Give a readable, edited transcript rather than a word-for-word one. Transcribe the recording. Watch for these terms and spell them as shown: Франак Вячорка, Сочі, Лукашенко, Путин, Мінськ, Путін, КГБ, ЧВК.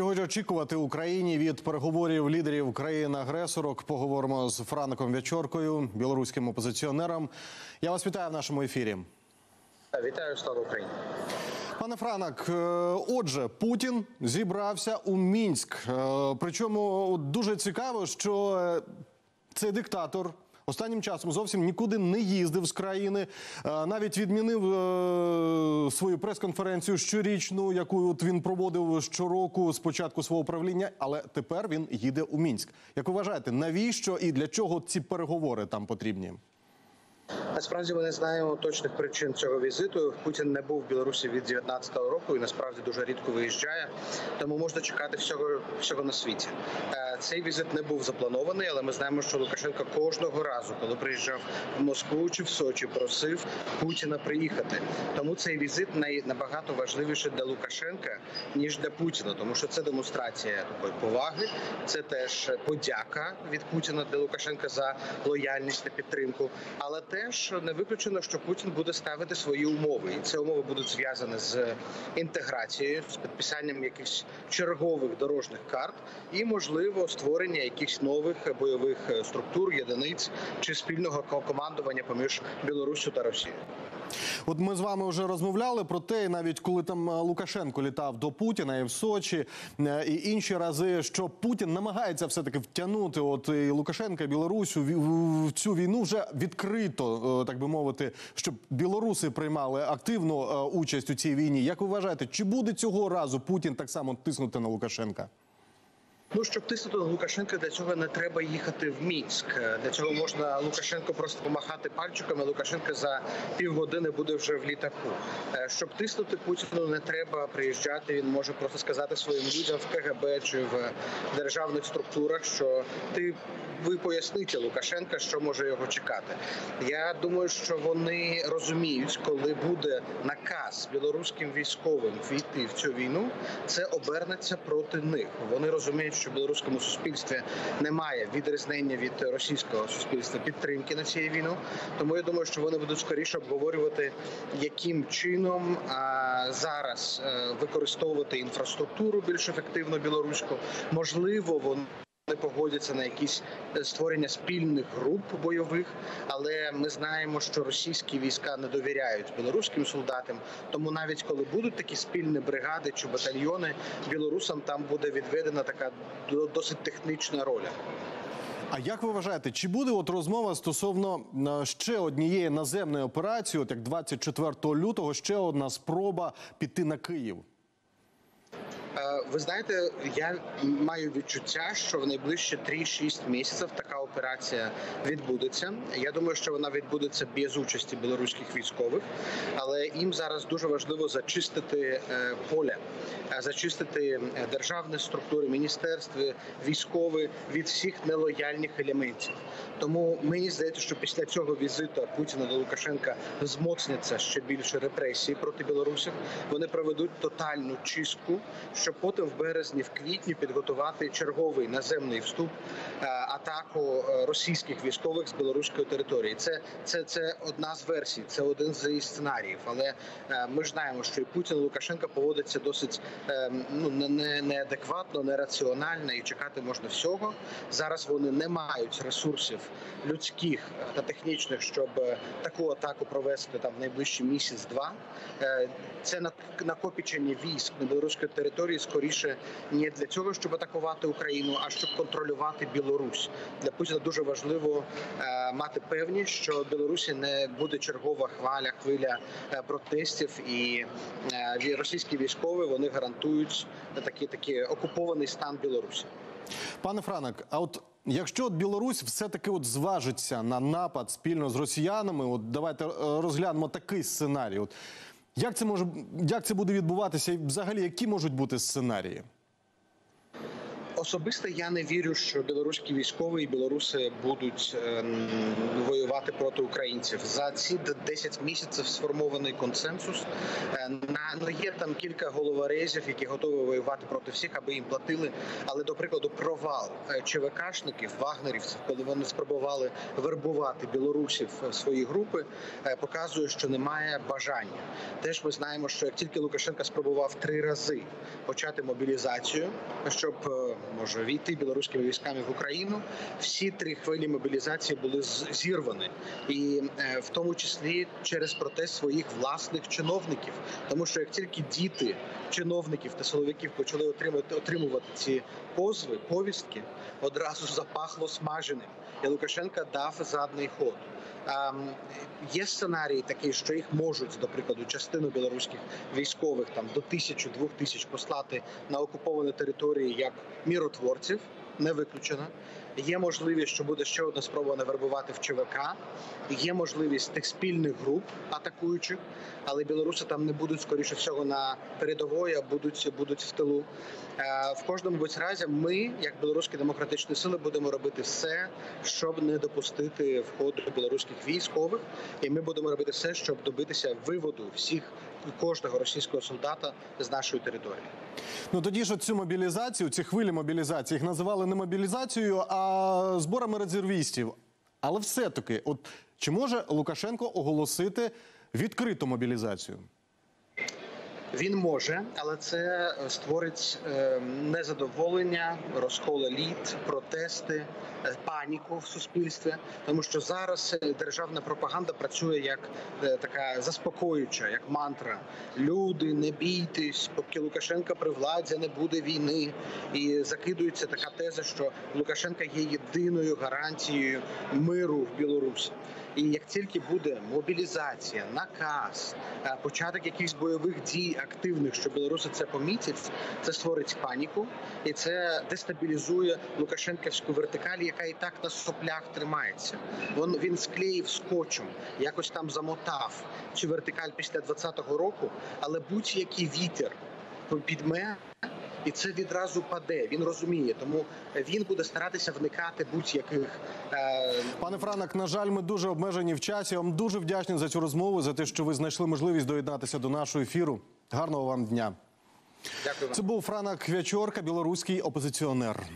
Чого ж очікувати Україні від переговорів лідерів країн-агресорок? Поговоримо з Франаком Вячоркою, білоруським опозиціонером. Я вас вітаю в нашому ефірі. Вітаю, слава Україні. Пане Франак, отже, Путін зібрався у Мінськ. Причому дуже цікаво, що цей диктатор останнім часом зовсім нікуди не їздив з країни, навіть відмінив свою прес-конференцію щорічну, яку він проводив щороку з початку свого правління, але тепер він їде у Мінськ. Як ви вважаєте, навіщо і для чого ці переговори там потрібні? Насправді ми не знаємо точних причин цього візиту. Путін не був в Білорусі від 19-го року і насправді дуже рідко виїжджає, тому можна чекати всього на світі. Цей візит не був запланований, але ми знаємо, що Лукашенко кожного разу, коли приїжджав в Москву чи в Сочі, просив Путіна приїхати. Тому цей візит набагато важливіший для Лукашенка, ніж для Путіна, тому що це демонстрація такої поваги, це теж подяка від Путіна для Лукашенка за лояльність та підтримку, але теж не виключено, що Путін буде ставити свої умови. І ці умови будуть зв'язані з інтеграцією, з підписанням якихось чергових дорожніх карт і, можливо, створення якихось нових бойових структур, єдиниць чи спільного командування поміж Білоруссю та Росією. От ми з вами вже розмовляли про те, навіть коли там Лукашенко літав до Путіна і в Сочі, і інші рази, що Путін намагається все-таки втягнути от і Лукашенка, і Білорусь в цю війну вже відкрито, так би мовити, щоб білоруси приймали активну участь у цій війні. Як ви вважаєте, чи буде цього разу Путін так само тиснути на Лукашенка? Ну, щоб тиснути на Лукашенка, для цього не треба їхати в Мінськ. Для цього можна Лукашенко просто помахати пальчиками, Лукашенко за півгодини буде вже в літаку. Щоб тиснути Путіну, не треба приїжджати, він може просто сказати своїм людям в КГБ чи в державних структурах, що ви поясните Лукашенка, що може його чекати. Я думаю, що вони розуміють, коли буде наказ білоруським військовим війти в цю війну, це обернеться проти них. Вони розуміють, що в білоруському суспільстві немає відрізнення від російського суспільства підтримки на цю війну. Тому я думаю, що вони будуть скоріше обговорювати, яким чином зараз використовувати інфраструктуру більш ефективно білоруську. Можливо, вони погодяться на якісь створення спільних груп бойових, але ми знаємо, що російські війська не довіряють білоруським солдатам, тому навіть коли будуть такі спільні бригади чи батальйони, білорусам там буде відведена така досить технічна роль. А як ви вважаєте, чи буде от розмова стосовно ще однієї наземної операції, от як 24 лютого, ще одна спроба піти на Київ? Ви знаєте, я маю відчуття, що в найближчі 3-6 місяців така операція відбудеться. Я думаю, що вона відбудеться без участі білоруських військових, але їм зараз дуже важливо зачистити поле, зачистити державні структури, міністерства, військові від всіх нелояльних елементів. Тому мені здається, що після цього візиту Путіна до Лукашенка змоцняться ще більше репресії проти білорусів. Вони проведуть тотальну чистку, щоб потім в березні, в квітні підготувати черговий наземний вступ, атаку російських військових з білоруської території. Це одна з версій, це один з сценаріїв. Але ми ж знаємо, що і Путін, і Лукашенко поводяться досить неадекватно, нераціонально і чекати можна всього. Зараз вони не мають ресурсів людських та технічних, щоб таку атаку провести там в найближчі місяць-два. Це накопичення військ на білоруської території скоріше не для цього, щоб атакувати Україну, а щоб контролювати Білорусь. Для Путіна дуже важливо мати певність, що в Білорусі не буде чергова хвиля протестів, і російські військові вони гарантують такий окупований стан Білорусі. Пане Франак, а от якщо Білорусь все-таки зважиться на напад спільно з росіянами, от давайте розглянемо такий сценарій. От як це буде відбуватися і взагалі які можуть бути сценарії? Особисто я не вірю, що білоруські військові і білоруси будуть воювати проти українців. За ці 10 місяців сформований консенсус. Є там кілька головорезів, які готові воювати проти всіх, аби їм платили. Але, до прикладу, провал ЧВКшників, вагнерівців, коли вони спробували вербувати білорусів в свої групи, показує, що немає бажання. Теж ми знаємо, що як тільки Лукашенко спробував 3 рази почати мобілізацію, щоб, може, війти білоруськими військами в Україну, всі 3 хвилі мобілізації були зірвані. І в тому числі через протест своїх власних чиновників. Тому що як тільки діти чиновників та силовиків почали отримувати ці позови, повістки, одразу запахло смаженим. І Лукашенко дав задній ход. Є сценарій такий, що їх можуть, до прикладу, частину білоруських військових там до 1000–2000 послати на окуповані території як миротворців, не виключено. Є можливість, що буде ще одна спроба навербувати в ЧВК. Є можливість тих спільних груп атакуючих, але білоруси там не будуть, скоріше всього, на передовій, а будуть в тилу. В кожному разі ми, як білоруські демократичні сили, будемо робити все, щоб не допустити входу білоруських військових. І ми будемо робити все, щоб добитися виводу кожного російського солдата з нашої території. Ну тоді ж цю мобілізацію, ці хвилі мобілізації, їх називали не мобілізацією, а зборами резервістів. Але все-таки, от чи може Лукашенко оголосити відкриту мобілізацію? Він може, але це створить незадоволення, розкол еліт, протести, паніку в суспільстві. Тому що зараз державна пропаганда працює як така заспокоююча, як мантра. Люди, не бійтесь, поки Лукашенко при владі не буде війни. І закидується така теза, що Лукашенко є єдиною гарантією миру в Білорусі. І як тільки буде мобілізація, наказ, початок якихось бойових дій активних, що білоруси це помітять, це створить паніку і це дестабілізує лукашенківську вертикаль, яка і так на соплях тримається. Він склеїв скотчем, якось там замотав цю вертикаль після 2020 року, але будь-який вітер підме, і це відразу паде, він розуміє, тому він буде старатися вникати будь-яких... Пане Франак, на жаль, ми дуже обмежені в часі. Вам дуже вдячні за цю розмову, за те, що ви знайшли можливість доєднатися до нашого ефіру. Гарного вам дня. Дякую вам. Це був Франак Вячорка, білоруський опозиціонер.